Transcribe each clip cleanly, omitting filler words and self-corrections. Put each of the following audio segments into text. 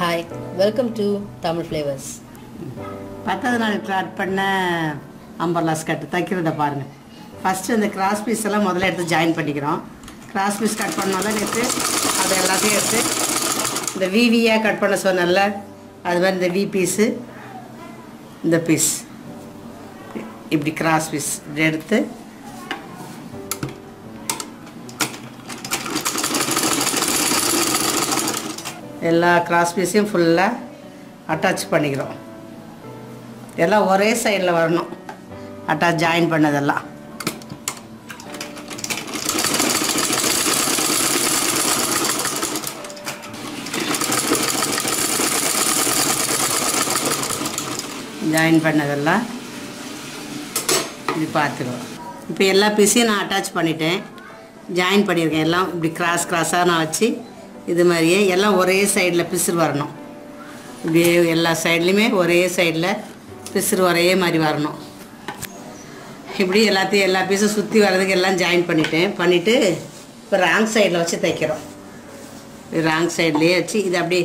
Hi, welcome to Tamil Flavors. First, the cross piece join cross piece cut the VVA cut the V piece the piece. This is cross piece. All cross pieces full attach pannirom. All one side la varanum. Attach join pannadella. Join pannadella. Idu paathurom. Ipo ella pieces na attach panniten. Join panniruken. Ella ipdi cross ah na vachi. இது மாதிரியே எல்லாம் ஒரே சைடுல பிசுறு வரணும். இப்படியே எல்லா சைடுலயுமே ஒரே சைடுல பிசுறு ஒரே மாதிரி வரணும். இப்படி எல்லாத்தையும் எல்லா பீஸ சுத்தி வரதுக்கு எல்லாம் ஜாயின் பண்ணிட்டு இப்ப ராங் சைடுல வச்சு தைக்கிறோம். ராங் சைடுலயே வச்சு இது அப்படியே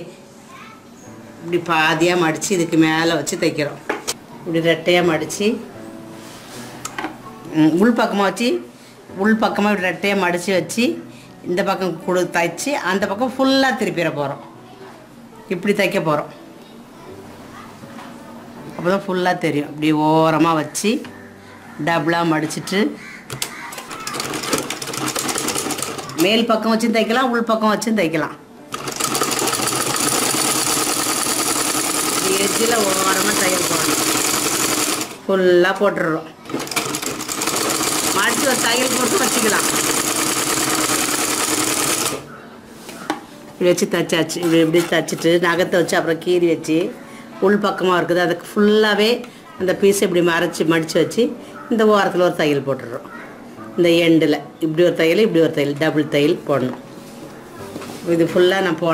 இப்படி பாதியா மடிச்சி இதுக்கு மேல வச்சு தைக்கிறோம். இப்படி ரெட்டையா மடிச்சி உள் பக்கமா ரெட்டையா மடிச்சி வச்சு இந்த பக்கம் கூட தைச்சி அந்த பக்கம் ஃபுல்லா திருப்பிற போறோம். இப்படி தைக்க போறோம். அப்பதான் ஃபுல்லா தெரியும். இப்படி ஓரமா வச்சி டபுளா மடிச்சிட்டு மேல் பக்கம் வச்சு தைக்கலாம், உள் பக்கம் வச்சு தைக்கலாம். எட்ஜ்ல ஓரமா தைக்க போறோம். ஃபுல்லா போட்டுறோம். மடிச்சு தையல் போட்டு வச்சிக்கலாம். If you touch it, you touch it. You can touch it. You can full it. You piece touch it. You can touch it. You can touch it. You can touch it. You can touch it. You can touch it. You can touch it.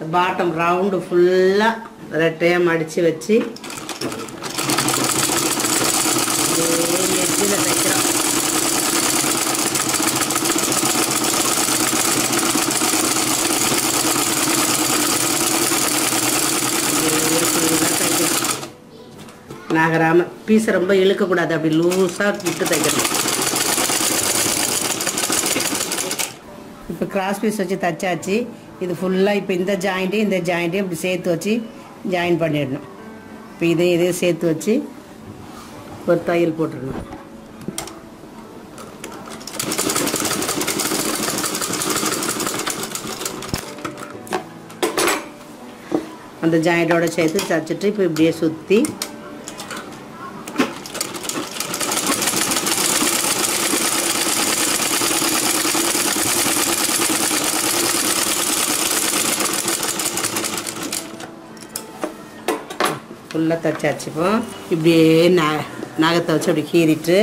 The bottom round full red time adichi vechi nagarama piece romba ilukka kudadu abbi loose ah vittu thaikirom ipo cross piece vechi tachaachi இது ஃபுல்லா இப்ப இந்த joint இப்படி சேர்த்து வச்சி join பண்ணிடணும். இப்ப இதே சேர்த்து வச்சி ஒரு தையல் போட்டுறணும். அந்த ஜாயிண்டோட சேர்த்து தச்சிட்டு இப்ப இப்படியே சுத்தி fulla tachachippo ibdiye nagatha vachu ibdi keeritu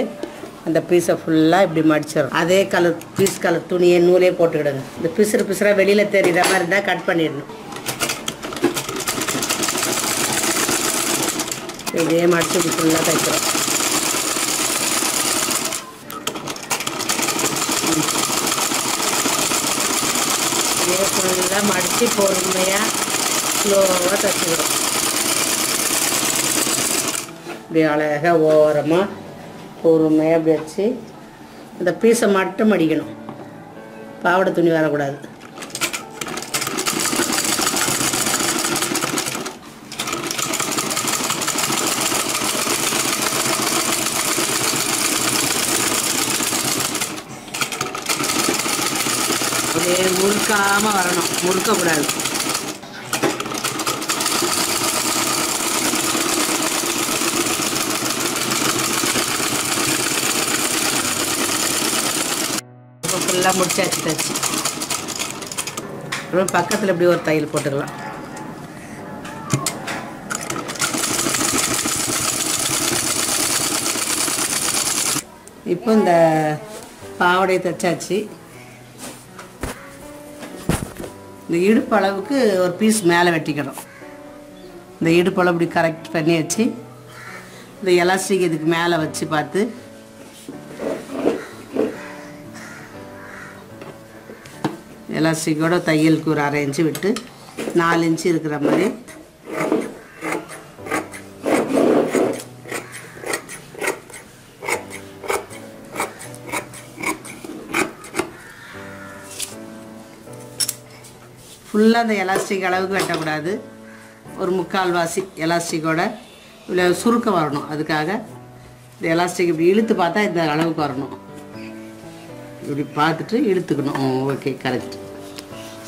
and piece fulla ibdi madichirom adhe color piece color thuniye noole pottidunga the pisra velila therira mari irundha cut pannidnu idhe madichu fulla thaikrom idhe fulla madichi porumaya slow ah thaikrom அப்படியே அழகா ஓரமா பொறுமையா வச்சு அந்த பீஸை மட்டும் அடிக்கணும். பாவாடை துணி வரக்கூடாது. அப்படியே முறுக்காம வரணும், முறுக்கக்கூடாது. எல்லாம் முடிச்சாச்சு. அப்புறம் பக்கத்துல இப்படி ஒரு தையல் போட்டுக்கலாம். இப்போ இந்த பாவடை தச்சாச்சு இந்த இடுப்பு அளவுக்கு ஒரு பீஸ் மேலே வெட்டிக்கிறோம் இந்த இடுப்பு அளவு இப்படி கரெக்ட் பண்ணி வச்சு இந்த எலாஸ்டிக் இதுக்கு மேலே வச்சு பார்த்து எலாஸ்டிக்கோட தையலுக்கு ஒரு 1/2 இன்ச் விட்டு 4 இன்ச் இருக்கிற மாதிரி full அந்த எலாஸ்டிக் அளவுக்கு வெட்ட கூடாது ஒரு முக்கால் வாசி எலாஸ்டிக்கோட இவ்ளோ சுருக்க வரணும் அதுக்காக இந்த எலாஸ்டிக் இப்படி இழுத்து பார்த்தா இந்த அளவுக்கு வரணும் இப்படி பார்த்துட்டு இழுத்துக்கணும் ஓகே கரெக்ட்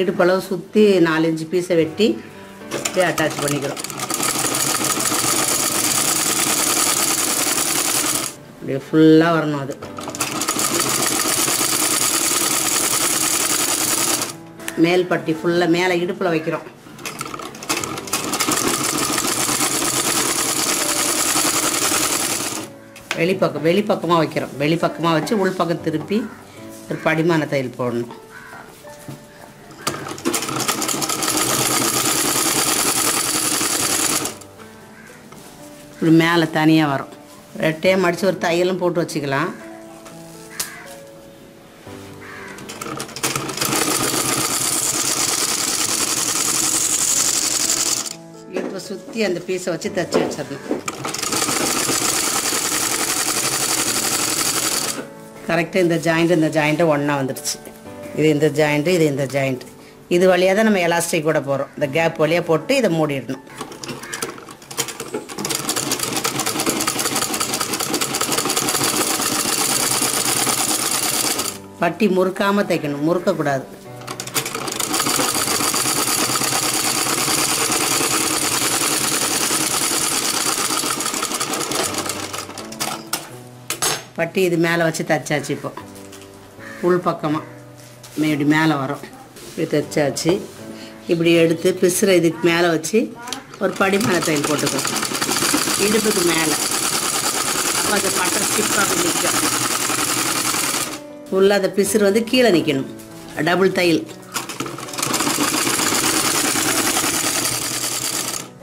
இடுப்பளவு சுத்தி 4 இன்ச் பீஸை வெட்டி அப்படியே அட்டாச் பண்ணிக்கிறோம் அப்படியே ஃபுல்லா வரணும் அது மேல் பட்டி ஃபுல்லா மேல இடுப்புல வைக்கிறோம் வெளிப்பக்கமா வைக்கிறோம் வெளிப்பக்கமா வச்சு உள் பக்கம் திருப்பி ஒரு படிமான தையல் போடணும் இது மேல தனியா வரும் ரெட்டே மடிச்சு ஒரு தையலும் போட்டு வச்சுக்கலாம் சுத்தி அந்த பீஸை வச்சு தச்சு வச்சிரணும் கரெக்ட்டா இந்த ஜாயிண்ட் ஒண்ணா வந்துருச்சு இது இந்த ஜாயிண்ட் இது வழியா தான் நம்ம எலாஸ்டிக் கூட போறோம் இந்த கேப் வழியா போட்டு இத மூடிடணும் பட்டி முறுக்காம தைக்கணும் முறுக்க கூடாது பட்டி இது மேலே வச்சு தச்சாச்சு இப்போ உள் பக்கமா இப்படி மேலே வரும் இப்படி தச்சாச்சு இப்படி எடுத்து பிசுற இதுக்கு மேலே வச்சு ஒரு படிமான தையல் போட்டுக்கணும் இடுப்புக்கு மேலே அப்போ அந்த பட்டை ஸ்டிப்பாக நிற்கும் ஃபுல்லாக அந்த பிசுறு கீழே நிற்கணும் டபுள் தையல்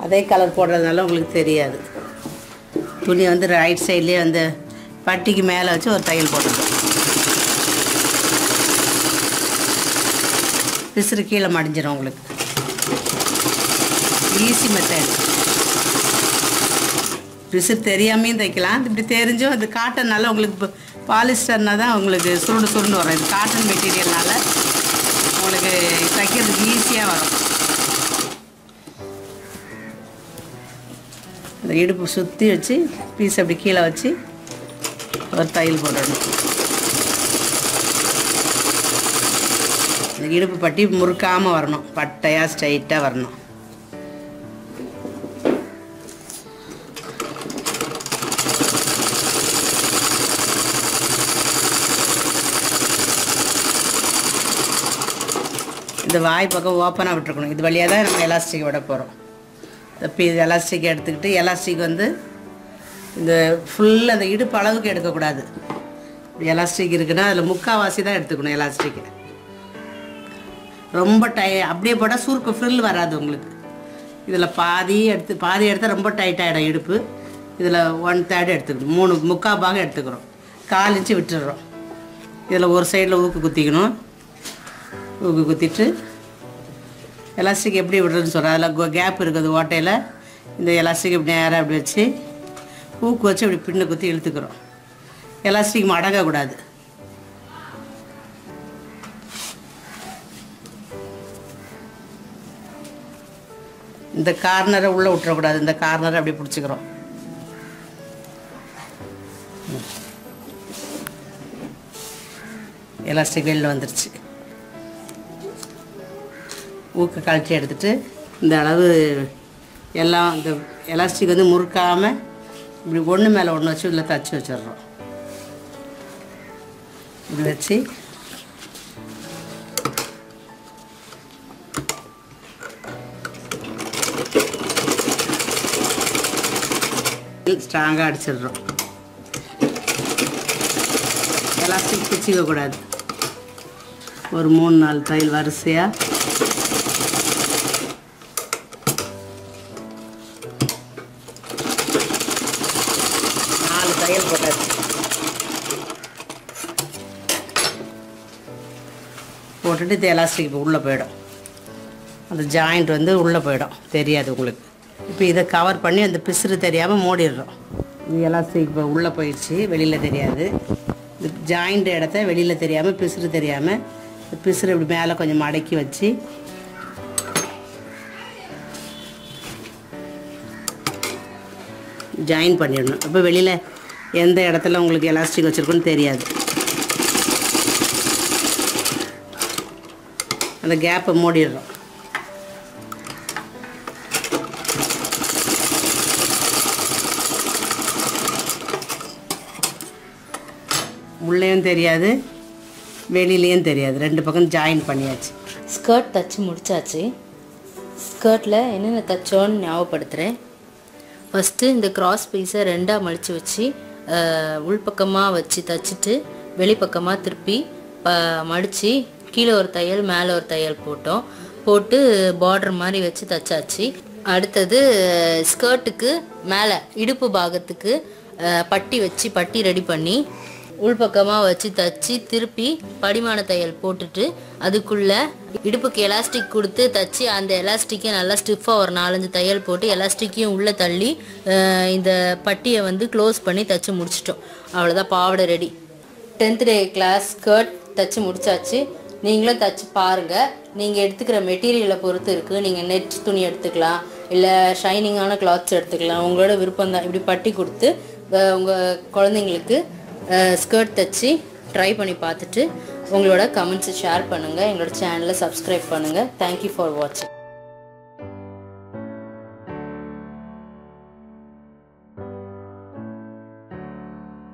அதே கலர் போடுறதுனால உங்களுக்கு தெரியாது துணி ரைட் சைட்லேயே பட்டிக்கு மேல வச்சு ஒரு தையல் போட்டுறோம் பிசுறு கீழ மடிஞ்சிரும் உங்களுக்கு ஈஸி மெத்தட் பிசுறு தெரியாமையும் தைக்கலாம் இப்படி தெரிஞ்சோ அது காட்டன்னால உங்களுக்கு பாலிஸ்டர்னா தான் உங்களுக்கு சுருண்டு சுருண்டு வரும் இது காட்டன் மெட்டீரியல்னால உங்களுக்கு தைக்கிறதுக்கு ஈஸியாக வரும் அந்த இடுப்பு சுற்றி வச்சு பீஸ் அப்படி கீழே வச்சு ஒரு தையல் போடணும் இந்த இடுப்பு பட்டி முறுக்காம வரணும் பட்டையா ஸ்ட்ரைட்டா வரணும் இந்த வாய் பக்கம் ஓப்பனா விட்டுருக்கணும் இது வழியா தான் நம்ம எலாஸ்டிக் விட போறோம் இந்த எலாஸ்டிக் எடுத்துக்கிட்டு எலாஸ்டிக் இந்த ஃபுல் அந்த இடுப்பு அளவுக்கு எடுக்க கூடாது எலாஸ்டிக் இருக்குன்னா அதுல முக்காவாசி தான் எடுத்துக்கணும் எலாஸ்டிக் ரொம்ப அப்படியே போட சுருக்கு ஃப்ரில் வராது உங்களுக்கு இதுல பாதி எடுத்தா ரொம்ப டைட் ஆயிடும் இடுப்பு இதுல 1/3 எடுத்துக்கணும் 3/4 பாகம் எடுத்துக்கிறோம் 4 இன்ச் விட்டுடுறோம் இதுல ஒரு சைடுல ஊக்கு குத்திக்கணும் ஊக்கு குத்திட்டு எலாஸ்டிக் எப்படி விடுறதுன்னு சொல்றேன் அதுல கேப் இருக்குது ஓட்டையில இந்த எலாஸ்டிக் இப்படி நேரா அப்படி வச்சு ஊக்கு வச்சு இப்படி பின்ன குத்தி இழுத்துக்கிறோம் எலாஸ்டிக் மடங்கக்கூடாது இந்த கார்னரை உள்ளே விட்டுறக்கூடாது இந்த கார்னரை அப்படி பிடிச்சிக்கிறோம் elastic veil வந்துருச்சு ஊக்க கழட்டி எடுத்துட்டு இந்த அளவு எல்லாம் அந்த எலாஸ்டிக் வந்து முறுக்காம இப்படி ஒண்ணு மேல ஒண்ணு வச்சு உள்ள தச்சு வச்சிரோம் இப்படி வச்சு ஸ்ட்ராங்கா அடிச்சிரோம் எலாஸ்டிக் பிச்சிக்க கூடாது ஒரு 3-4 டைல் வரிசையா போட்டுட்டு எலாஸ்டிக் உள்ள போய்டும் அந்த ஜாயிண்ட் வந்து உள்ள போய்டும் தெரியாது உங்களுக்கு இப்போ இத கவர் பண்ணி அந்த பிசுறு தெரியாம மூடிறோம் இந்த எலாஸ்டிக் உள்ள போயிடுச்சு வெளியில தெரியாது இந்த ஜாயிண்ட் இடத்தை வெளியில தெரியாம பிசுறு தெரியாம பிசுறு இப்படி மேல கொஞ்சம் மடக்கி வச்சி ஜாயின் பண்ணிடணும் அப்ப வெளியில எந்த இடத்துல உங்களுக்கு எலாஸ்டிக் வச்சிருக்குன்னு தெரியாது அந்த கேப்பை மூடிடுறோம் உள்ளேயும் தெரியாது வெளியிலயும் தெரியாது ரெண்டு பக்கம் ஜாயின் பண்ணியாச்சு ஸ்கர்ட் தச்சு முடிச்சாச்சு ஸ்கர்ட்ல என்னென்ன தச்சோன்னு ஞாபகப்படுத்துறேன் First, இந்த cross piece ரெண்டா மடிச்சு வச்சி உள்பக்கமா வச்சி தச்சிட்டு வெளிப்பக்கமா திருப்பி மடிச்சி கீழ ஒரு தையல் மேல ஒரு தையல் போட்டோம் போட்டு border மாதிரி வச்சி தச்சாச்சு அடுத்து ஸ்கர்ட்டுக்கு மேல இடுப்பு பாகத்துக்கு பட்டி வச்சி பட்டி ரெடி பண்ணி உள்பக்கமா வச்சி தச்சி திருப்பி படிமான தையல் போட்டுட்டு அதுக்குள்ள இடுப்புக்கு எலாஸ்டிக் கொடுத்து தச்சி அந்த எலாஸ்டிக்கே நல்லா ஸ்டிஃபா ஒரு 4-5 தையல் போட்டு எலாஸ்டிக்கியும் உள்ள தள்ளி இந்த பட்டியை வந்து க்ளோஸ் பண்ணி தச்சி முடிச்சிட்டோம் அவ்வளவுதான் பாவாடை ready 10th day class skirt தச்சி முடிச்சாச்சு நீங்களும் தச்சி பாருங்க நீங்க எடுத்துக்கிற மெட்டீரியலை பொறுத்து இருக்கு நீங்க நெட் துணி எடுத்துக்கலாம் இல்ல ஷைனிங்கான கிளாத்ஸ் எடுத்துக்கலாம் உங்களோட விருப்பம்தான் இப்படி பட்டி கொடுத்து உங்க குழந்தைகளுக்கு ஸ்கர்ட் தச்சி ட்ரை பண்ணி பார்த்துட்டு உங்களோட கமெண்ட்ஸ் ஷேர் பண்ணுங்க எங்களோட சேனலை சப்ஸ்கிரைப் பண்ணுங்க Thank you for watching